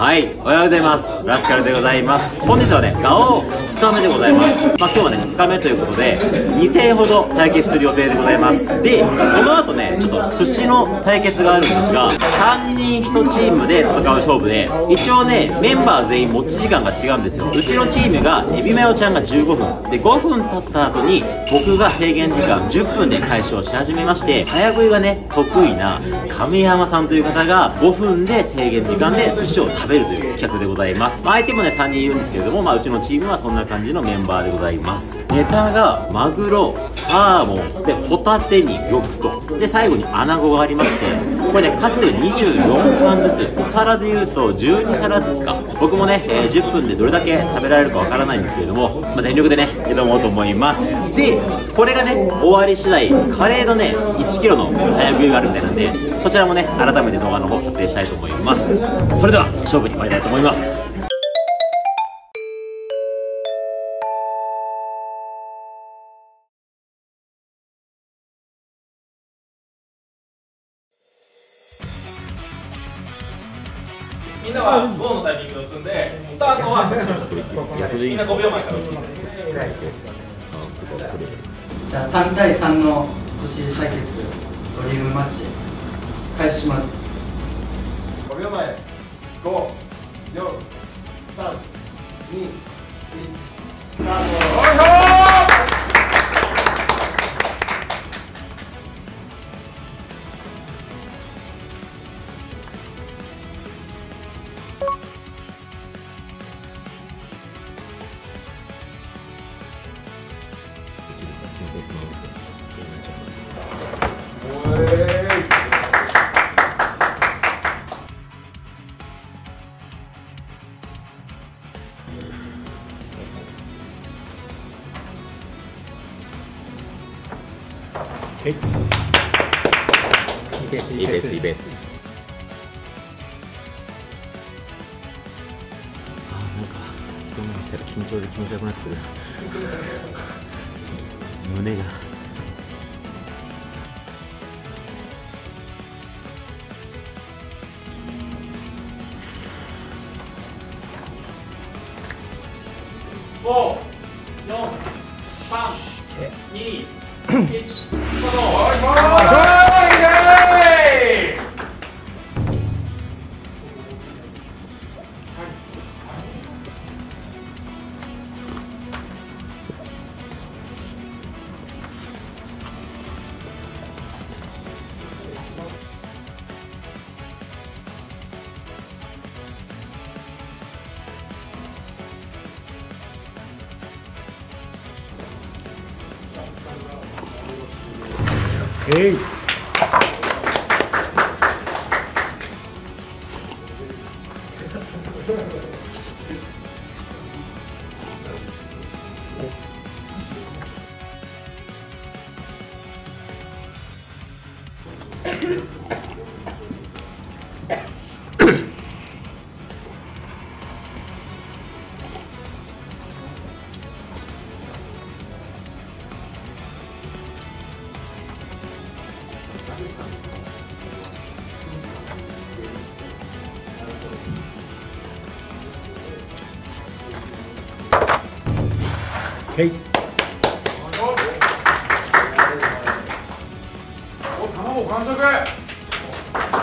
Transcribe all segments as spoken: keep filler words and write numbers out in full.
はい、おはようございます。ラスカルでございます。本日はねガオふつかめでございます。まあ今日はねふつかめということでにせんほど対決する予定でございます。でその後ねちょっと寿司の対決があるんですが、さんにんひとチームで戦う勝負で、一応ねメンバー全員持ち時間が違うんですよ。うちのチームがエビマヨちゃんがじゅうごふんで、ごふん経った後に僕が制限時間じゅっぷんで解消し始めまして、早食いがね得意な神山さんという方がごふんで制限時間で寿司を食べるという企画でございます。相手もねさんにんいるんですけれども、まあうちのチームはそんな感じのメンバーでございます。ネタがマグロ、サーモンでホタテに玉とで、最後にアナゴがありまして、これね各にじゅうよんかんずつ、お皿でいうとじゅうにさらずつか。僕もね、えー、じゅっぷんでどれだけ食べられるかわからないんですけれども、まあ、全力でね挑もうと思います。でこれがね終わり次第カレーのねいちキロの早食いがあるみたいなんで、こちらもね改めて動画の方撮影したいと思います。それでは勝負に参りたいと思います。みんなはゴーのタイミングで押すんで、スタートはみんなごびょうまえから押すんです。じゃあさんたいさんの寿司対決ドリームマッチ開始します。ごびょうまえ、ご、よん、さん、に、いち、スタート。いいです、いいです。あーなんか一目見したら緊張で気持ちよくなってる胸が。ご、よん、さん、に、いちおえい、はい、お卵完食。はい。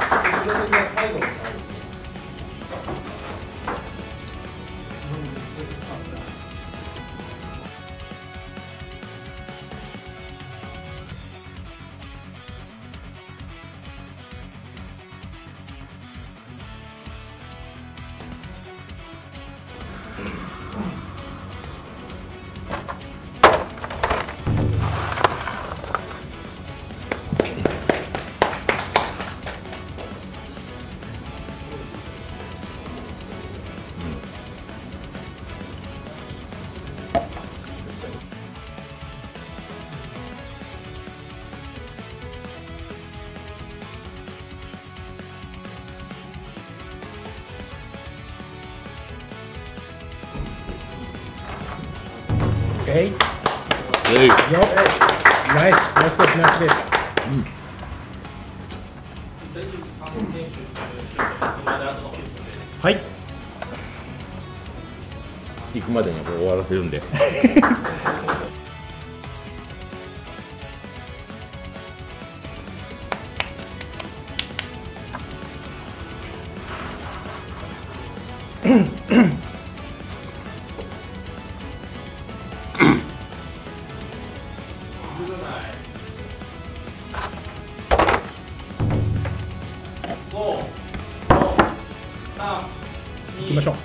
はい。よ。ナイス。ナイスコース、ナイスです。はい。行くまでにはこれ終わらせるんで。行きましょう。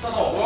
スタート。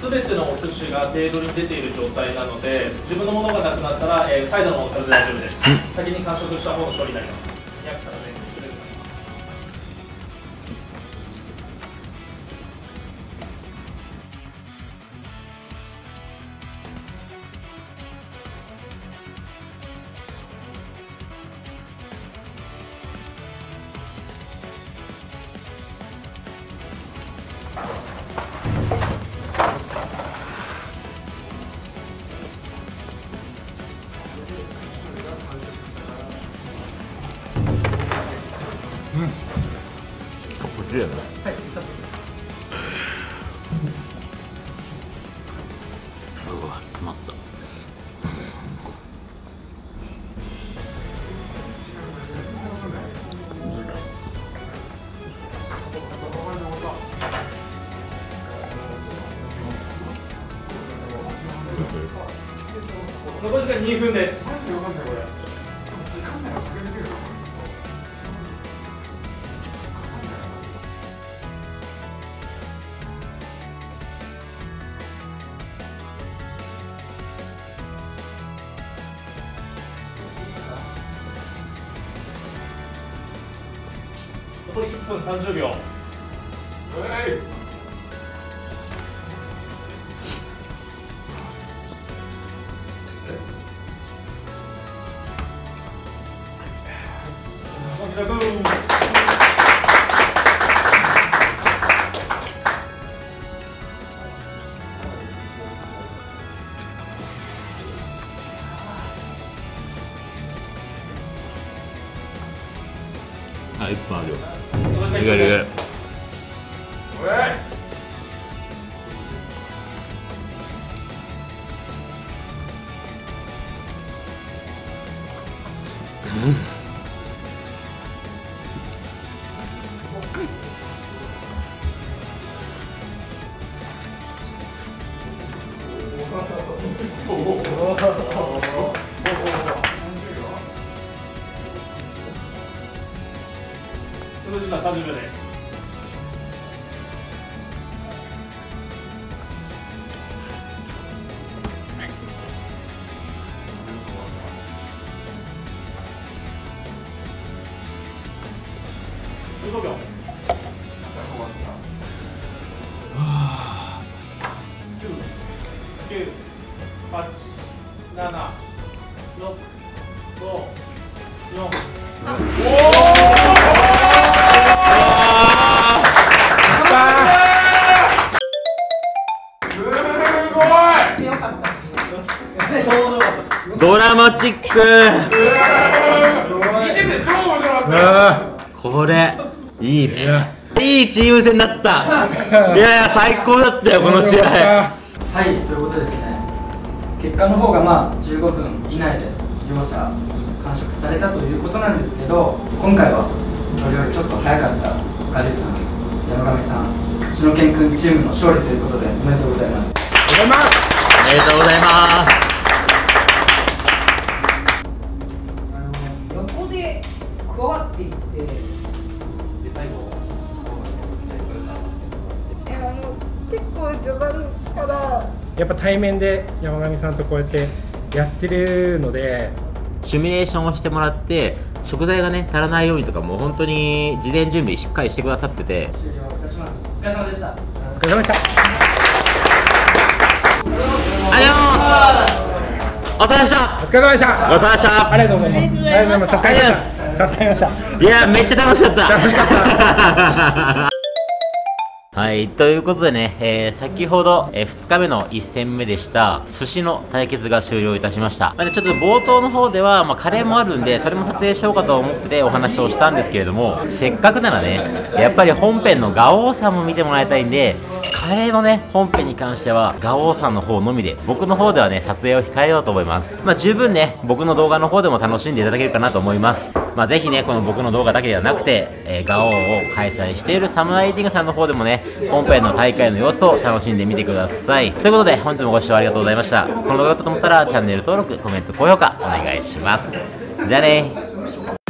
すべてのお寿司がテーブルに出ている状態なので、自分のものがなくなったら、えー、サイドのお皿で大丈夫です。先に完食した方の勝利になります。はい、うわ、詰まった。残り時間にふんです。これいっぷんさんじゅうびょう。はい。あ、いっぷんあるよ。いけるいける。今さんじゅうびょうです。じゅうごびょう。はあ。きゅう はち なな ろく ご よん さん。おお。ドラマチック。これいいね、いいチーム戦になった。いやいや最高だったよこの試合。はいということですね、結果の方がまあじゅうごふん以内で両者完食されたということなんですけど、今回はそれよりちょっと早かったガジュさん、山上さん、しのけんくんチームの勝利ということでおめでとうございます。おめでとうございます。おめでとうございます。横で加わっていって最後結構序盤からやっぱ対面で山上さんとこうやってやってるので、シミュレーションをしてもらって食材がね足らないようにとかもう本当に事前準備しっかりしてくださってて、終了いたします。お疲れ様でした。お疲れ様でした。ありがとうございます。お疲れ様でした。お疲れ様でした。ありがとうございます。ありがとうございます。助かりました。いやめっちゃ楽しかった。楽しかった。はい、ということでね、えー、先ほど、えー、ふつかめのいっせんめでした、寿司の対決が終了いたしました。まあね、ちょっと冒頭の方では、まあ、カレーもあるんで、それも撮影しようかと思っててお話をしたんですけれども、せっかくならね、やっぱり本編のガオーさんも見てもらいたいんで、カレーのね、本編に関しては、ガオーさんの方のみで、僕の方ではね、撮影を控えようと思います。まあ、十分ね、僕の動画の方でも楽しんでいただけるかなと思います。まあ、ぜひね、この僕の動画だけではなくて、えー、ガオーを開催しているサムライティングさんの方でもね、本編の大会の様子を楽しんでみてください。ということで本日もご視聴ありがとうございました。この動画だったと思ったらチャンネル登録、コメント、高評価お願いします。じゃあねー。